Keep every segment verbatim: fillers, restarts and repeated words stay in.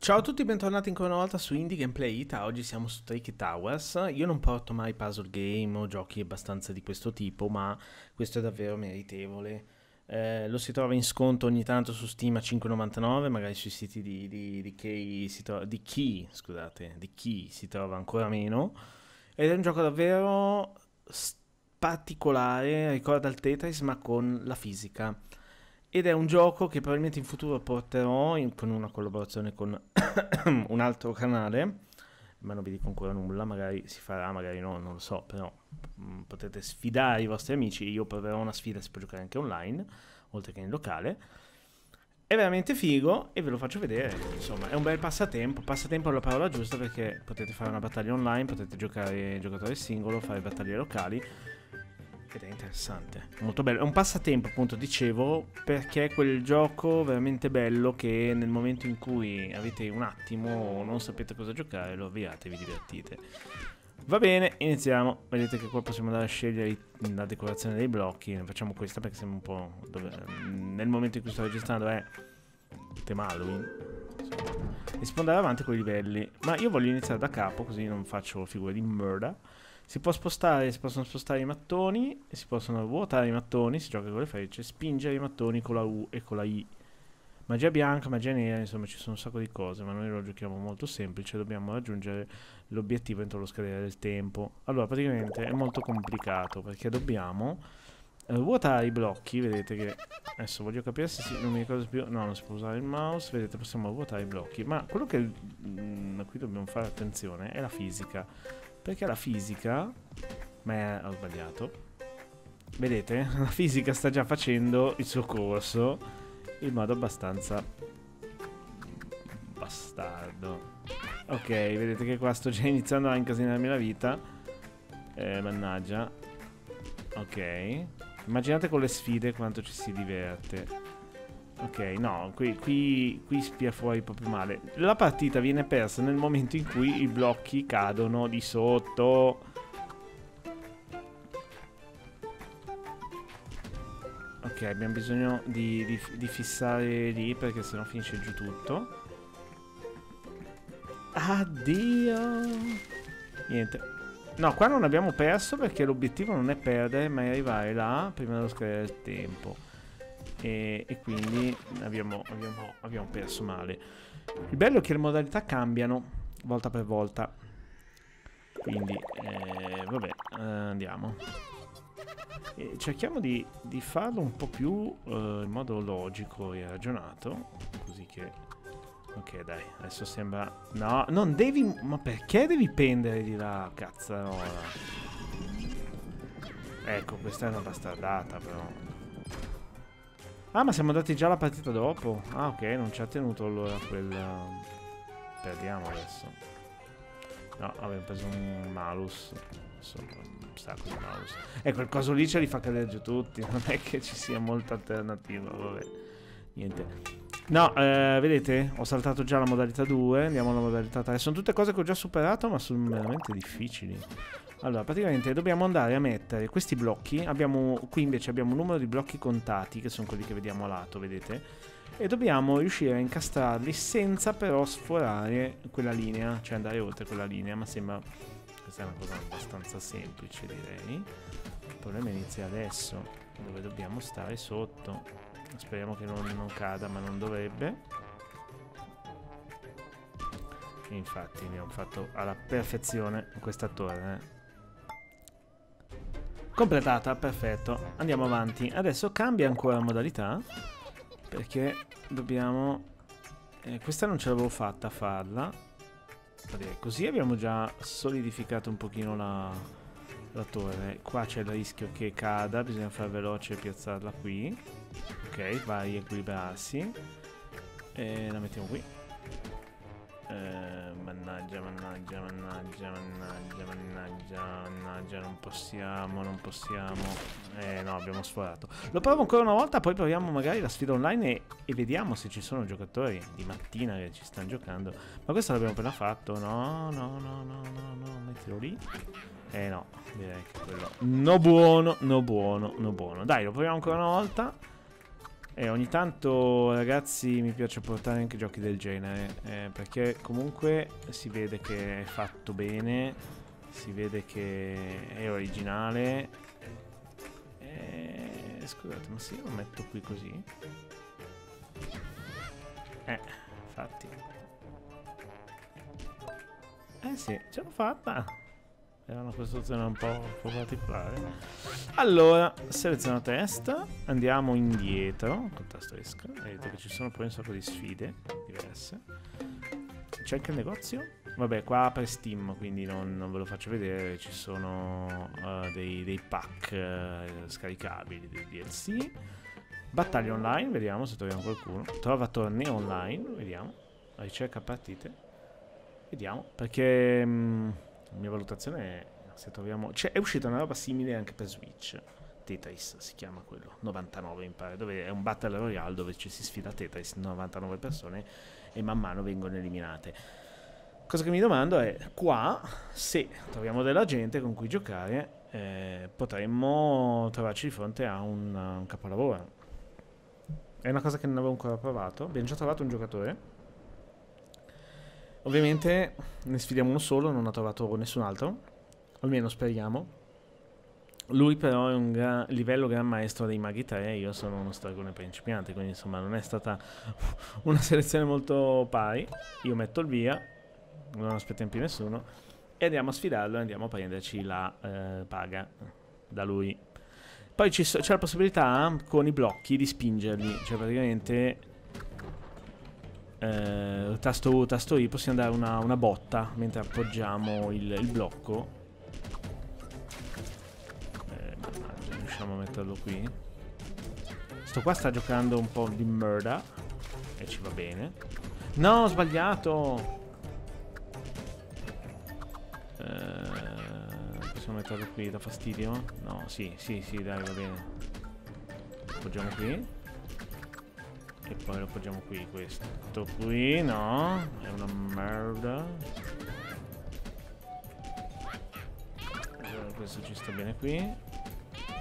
Ciao a tutti e bentornati ancora una volta su Indie Gameplay Ita. Oggi siamo su Tricky Towers. Io non porto mai puzzle game o giochi abbastanza di questo tipo, ma questo è davvero meritevole. Eh, lo si trova in sconto ogni tanto su Steam a cinque e novantanove, magari sui siti di, di, di, chi, si di chi, scusate, di chi si trova ancora meno. Ed è un gioco davvero particolare, ricorda il Tetris ma con la fisica. Ed è un gioco che probabilmente in futuro porterò in, con una collaborazione con un altro canale, ma non vi dico ancora nulla, magari si farà, magari no, non lo so, però mh, potete sfidare i vostri amici, io proverò una sfida, si può giocare anche online, oltre che in locale. È veramente figo e ve lo faccio vedere, insomma è un bel passatempo, passatempo è la parola giusta perché potete fare una battaglia online, potete giocare giocatore singolo, fare battaglie locali. Ed è interessante, molto bello, è un passatempo appunto, dicevo, perché è quel gioco veramente bello che nel momento in cui avete un attimo o non sapete cosa giocare lo avviate e vi divertite. Va bene, iniziamo, vedete che qua possiamo andare a scegliere la decorazione dei blocchi, facciamo questa perché sembra un po' dove... nel momento in cui sto registrando è tema Halloween, e si può andare avanti con i livelli, ma io voglio iniziare da capo così non faccio figure di merda. Si può spostare, si possono spostare i mattoni, si possono ruotare i mattoni, si gioca con le frecce, spingere i mattoni con la U e con la I. Magia bianca, magia nera, insomma ci sono un sacco di cose, ma noi lo giochiamo molto semplice, dobbiamo raggiungere l'obiettivo entro lo scadere del tempo. Allora, praticamente è molto complicato, perché dobbiamo ruotare i blocchi, vedete che... Adesso voglio capire se si... non mi ricordo più... No, non si può usare il mouse, vedete, possiamo ruotare i blocchi, ma quello che... Mh, a cui dobbiamo fare attenzione è la fisica. Perché la fisica... Ma ho sbagliato. Vedete? La fisica sta già facendo il suo corso in modo abbastanza... bastardo. Ok, vedete che qua sto già iniziando a incasinarmi la vita. Eh, mannaggia. Ok. Immaginate con le sfide quanto ci si diverte. Ok, no, qui, qui, qui spia fuori proprio male. La partita viene persa nel momento in cui i blocchi cadono di sotto. Ok, abbiamo bisogno di, di, di fissare lì perché sennò finisce giù tutto. Addio! Niente. No, qua non abbiamo perso perché l'obiettivo non è perdere ma è arrivare là prima dello scadere del tempo. E, e quindi abbiamo, abbiamo, abbiamo perso male. Il bello è che le modalità cambiano volta per volta. Quindi, eh, vabbè, eh, andiamo. E cerchiamo di, di farlo un po' più eh, in modo logico e ragionato. Così che... Ok, dai, adesso sembra... No, non devi... Ma perché devi pendere di là, cazzarola? Ecco, questa è una bastardata, però... Ah, ma siamo andati già la partita dopo. Ah, ok, non ci ha tenuto allora quella... Perdiamo adesso. No, abbiamo preso un malus. Insomma, sta così malus. Ecco, il coso lì ce li fa cadere giù tutti. Non è che ci sia molta alternativa, vabbè. Niente. No, eh, vedete? Ho saltato già la modalità due. Andiamo alla modalità tre. Sono tutte cose che ho già superato, ma sono veramente difficili. Allora, praticamente dobbiamo andare a mettere questi blocchi, abbiamo, qui invece abbiamo un numero di blocchi contati, che sono quelli che vediamo a lato, vedete? E dobbiamo riuscire a incastrarli senza però sforare quella linea, cioè andare oltre quella linea, ma sembra... Questa è una cosa abbastanza semplice, direi. Il problema inizia adesso, dove dobbiamo stare sotto. Speriamo che non, non cada, ma non dovrebbe. E infatti abbiamo fatto alla perfezione questa torre. Completata, perfetto. Andiamo avanti. Adesso cambia ancora modalità perché dobbiamo... Eh, questa non ce l'avevo fatta a farla. Vabbè, così abbiamo già solidificato un pochino la, la torre. Qua c'è il rischio che cada, bisogna fare veloce e piazzarla qui. Ok, vai a equilibrarsi. E la mettiamo qui. Eh, mannaggia, mannaggia, mannaggia, mannaggia, mannaggia, mannaggia, non possiamo, non possiamo. Eh no, abbiamo sforato. Lo provo ancora una volta, poi proviamo magari la sfida online e, e vediamo se ci sono giocatori di mattina che ci stanno giocando. Ma questo l'abbiamo appena fatto, no, no, no, no, no, no, mettilo lì. Eh no, direi che quello... No buono, no buono, no buono. Dai, lo proviamo ancora una volta. E ogni tanto, ragazzi, mi piace portare anche giochi del genere, eh, perché comunque si vede che è fatto bene, si vede che è originale. Eh, scusate, ma se io lo metto qui così? Eh, infatti. Eh sì, ce l'ho fatta! Era una costruzione un po', un po' particolare. Allora, seleziono testa, andiamo indietro con tasto esca. Vedete che ci sono poi un sacco di sfide diverse. C'è anche il negozio. Vabbè, qua apre Steam, quindi non, non ve lo faccio vedere. Ci sono uh, dei, dei pack uh, scaricabili, dei D L C. Battaglia online, vediamo se troviamo qualcuno. Trova torneo online, vediamo. Ricerca partite. Vediamo, perché... Mh, la mia valutazione è se troviamo... Cioè, è uscita una roba simile anche per Switch. Tetris si chiama quello, novantanove mi pare, dove è un battle royale dove ci si sfida Tetris, novantanove persone, e man mano vengono eliminate. Cosa che mi domando è, qua, se troviamo della gente con cui giocare, eh, potremmo trovarci di fronte a un, un capolavoro. È una cosa che non avevo ancora provato. Abbiamo già trovato un giocatore. Ovviamente ne sfidiamo uno solo, non ha trovato nessun altro, almeno speriamo. Lui però è un gran, livello gran maestro dei maghi tre, io sono uno stragone principiante, quindi insomma non è stata una selezione molto pari. Io metto il via, non aspetto in più nessuno, e andiamo a sfidarlo e andiamo a prenderci la eh, paga da lui. Poi c'è la possibilità con i blocchi di spingerli, cioè praticamente... Uh, tasto U, tasto I, possiamo dare una, una botta mentre appoggiamo il, il blocco. Eh, mannaggia, riusciamo a metterlo qui. Sto qua sta giocando un po' di merda e ci va bene. No, ho sbagliato. Uh, possiamo metterlo qui, da fastidio? No, sì, sì, sì, dai, va bene. Appoggiamo qui. E poi lo appoggiamo qui, questo qui, no? È una merda. Allora, questo ci sta bene qui.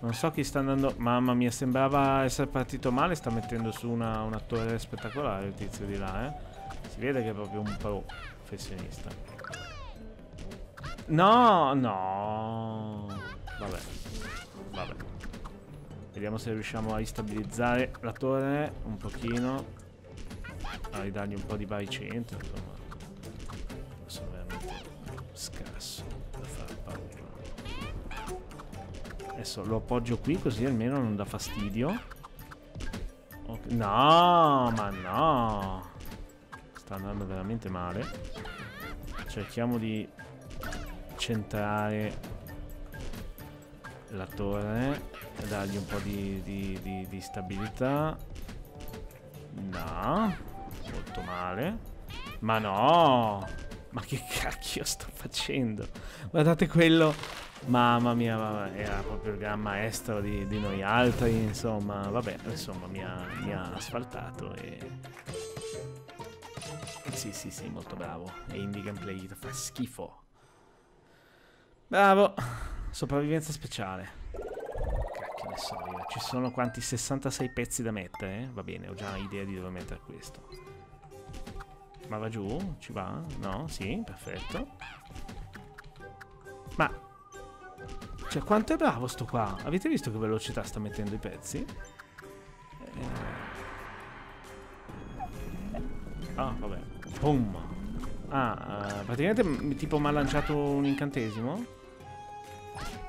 Non so chi sta andando... Mamma mia, sembrava essere partito male. Sta mettendo su una, un attore spettacolare, il tizio di là, eh. Si vede che è proprio un professionista. No, no. Vabbè. Vabbè. Vediamo se riusciamo a ristabilizzare la torre un pochino, a ridargli un po' di baricentro, insomma. Sono veramente scarso da far paura. Adesso lo appoggio qui così almeno non dà fastidio. Okay. No, ma no! Sta andando veramente male. Cerchiamo di centrare la torre. Dargli un po' di, di, di, di stabilità. No, molto male. Ma no, ma che cacchio sto facendo? Guardate quello. Mamma mia, mamma, era proprio il gran maestro di, di noi altri. Insomma, vabbè, insomma, mi ha, mi ha asfaltato. E... Sì, sì, sì, molto bravo. E Indie Gameplay Ita fa schifo. Bravo. Sopravvivenza speciale. Ci sono quanti sessantasei pezzi da mettere, eh? Va bene, ho già idea di dove mettere questo. Ma va giù? Ci va? No? Sì, perfetto. Ma cioè, quanto è bravo sto qua? Avete visto che velocità sta mettendo i pezzi? Ah, oh, vabbè. Boom. Ah, praticamente tipo mi ha lanciato un incantesimo.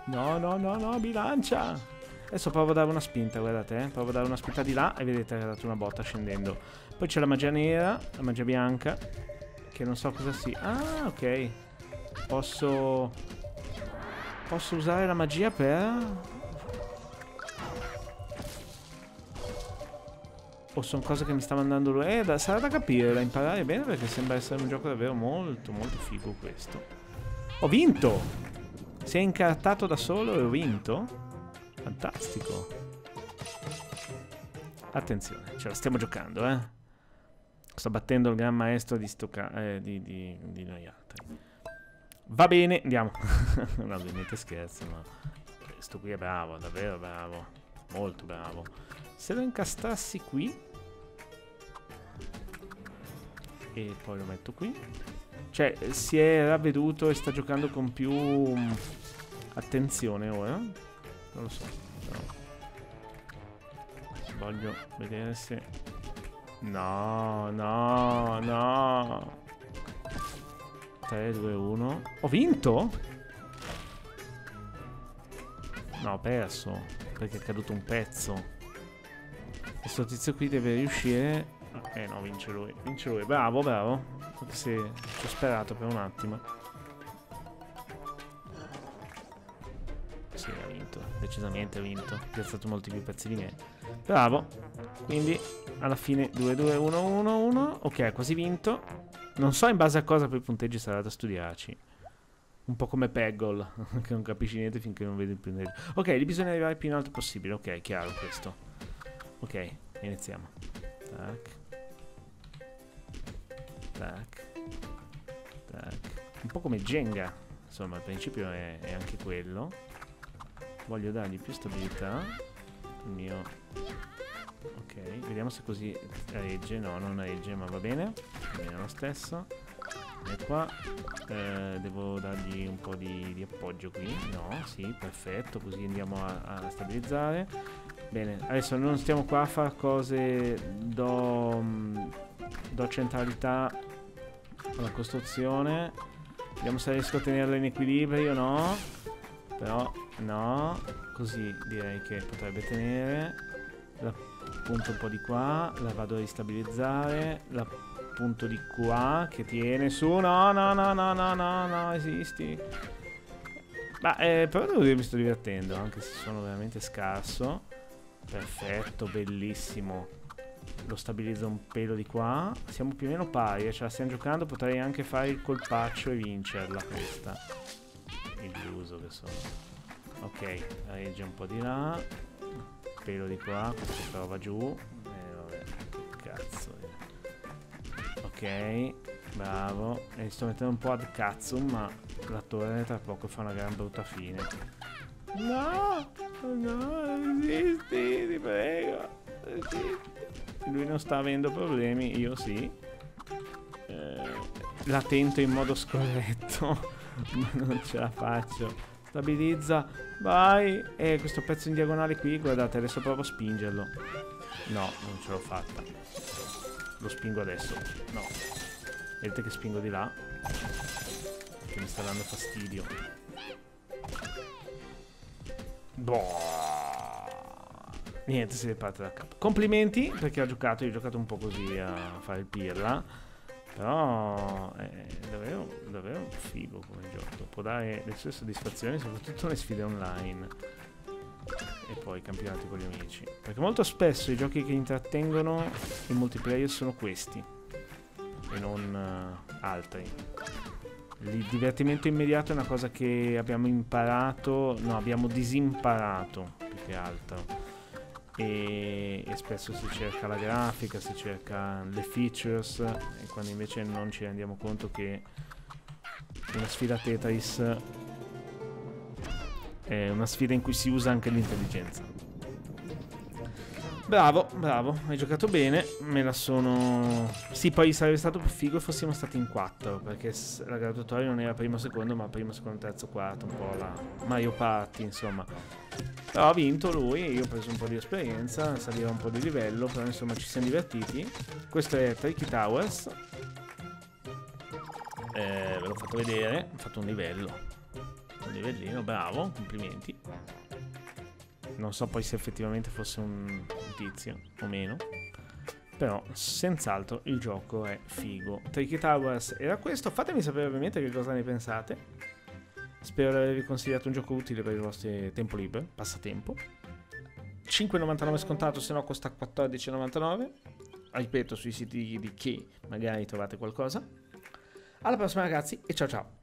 No, no, no, no, bilancia! Adesso provo a dare una spinta, guardate, eh. Provo a dare una spinta di là e vedete che ha dato una botta scendendo. Poi c'è la magia nera, la magia bianca, che non so cosa sia. Ah, ok. Posso... Posso usare la magia per... O sono cose che mi sta mandando lui. Eh, da... sarà da capire, da imparare bene, perché sembra essere un gioco davvero molto, molto figo questo. Ho vinto! Si è incartato da solo e ho vinto? Fantastico. Attenzione, ce la stiamo giocando, eh. Sto battendo il gran maestro di, stoca eh, di, di, di noi altri. Va bene, andiamo. No, ovviamente scherzo, ma questo qui è bravo, davvero bravo. Molto bravo. Se lo incastassi qui e poi lo metto qui, cioè si è ravveduto e sta giocando con più attenzione ora. Non lo so, però voglio vedere se... No, no, no. Tre, due, uno. Ho vinto? No, ho perso perché è caduto un pezzo. Questo tizio qui deve riuscire... Eh no, vince lui. Vince lui. Bravo, bravo. Anche se ci ho sperato per un attimo. Sì, ha vinto. Decisamente ha vinto. Ha piazzato molti più pezzi di me. Bravo. Quindi, alla fine due due uno uno uno. Ok, ha quasi vinto. Non so in base a cosa poi i punteggi sarà da studiarci. Un po' come Peggle, che non capisci niente finché non vedi il punteggio. Ok, lì bisogna arrivare più in alto possibile. Ok, chiaro questo. Ok, iniziamo. Tac. Tac. Tac. Un po' come Jenga. Insomma, il principio è, è anche quello. Voglio dargli più stabilità. Il mio... Ok, vediamo se così regge. No, non regge, ma va bene. Va bene lo stesso. E qua eh, devo dargli un po' di, di appoggio qui. No, sì, perfetto. Così andiamo a, a stabilizzare. Bene, adesso non stiamo qua a fare cose, do, do centralità alla costruzione. Vediamo se riesco a tenerla in equilibrio o no. Però no, così direi che potrebbe tenere. La punto un po' di qua, la vado a ristabilizzare. La punto di qua, che tiene su. No, no, no, no, no, no, no, esisti. Ma eh, però devo dire mi sto divertendo, anche se sono veramente scarso. Perfetto, bellissimo. Lo stabilizzo un pelo di qua. Siamo più o meno pari, ce la stiamo giocando. Potrei anche fare il colpaccio e vincerla questa. Illuso che sono. Ok, regge un po' di là. Pelo di qua, questo però va giù. Eh vabbè, che cazzo. Ok, bravo. E sto mettendo un po' ad cazzo, ma la torre tra poco fa una gran brutta fine. No! No, resisti, ti prego. Resisti. Lui non sta avendo problemi, io sì. Eh, la tento in modo scorretto, ma non ce la faccio. Stabilizza, vai. E eh, questo pezzo in diagonale qui, guardate, adesso provo a spingerlo. No, non ce l'ho fatta. Lo spingo adesso. No. Vedete che spingo di là? Perché mi sta dando fastidio. Boh. Niente, si riparte da capo. Complimenti perché ha giocato. Io ho giocato un po' così a fare il pirla. Però è davvero, davvero figo come gioco. Può dare le sue soddisfazioni, soprattutto le sfide online. E poi campionati con gli amici. Perché molto spesso i giochi che intrattengono il multiplayer sono questi e non uh, altri. Il divertimento immediato è una cosa che abbiamo imparato, no, abbiamo disimparato più che altro. E, e spesso si cerca la grafica, si cerca le features, e quando invece non ci rendiamo conto che una sfida Tetris è una sfida in cui si usa anche l'intelligenza. Bravo, bravo, hai giocato bene, me la sono... Sì, poi sarebbe stato più figo se fossimo stati in quattro, perché la graduatoria non era primo secondo, ma primo secondo terzo quarto, un po' la Mario Party, insomma. Però ha vinto lui, io ho preso un po' di esperienza, saliva un po' di livello, però insomma ci siamo divertiti. Questo è Tricky Towers. Eh, ve l'ho fatto vedere, ho fatto un livello. Un livellino, bravo, complimenti. Non so poi se effettivamente fosse un tizio o meno. Però senz'altro il gioco è figo. Tricky Towers era questo. Fatemi sapere ovviamente che cosa ne pensate. Spero di avervi consigliato un gioco utile per il vostro tempo libero, passatempo. Cinque e novantanove scontato, se no costa quattordici e novantanove. Ripeto, sui siti di chi magari trovate qualcosa. Alla prossima ragazzi e ciao ciao.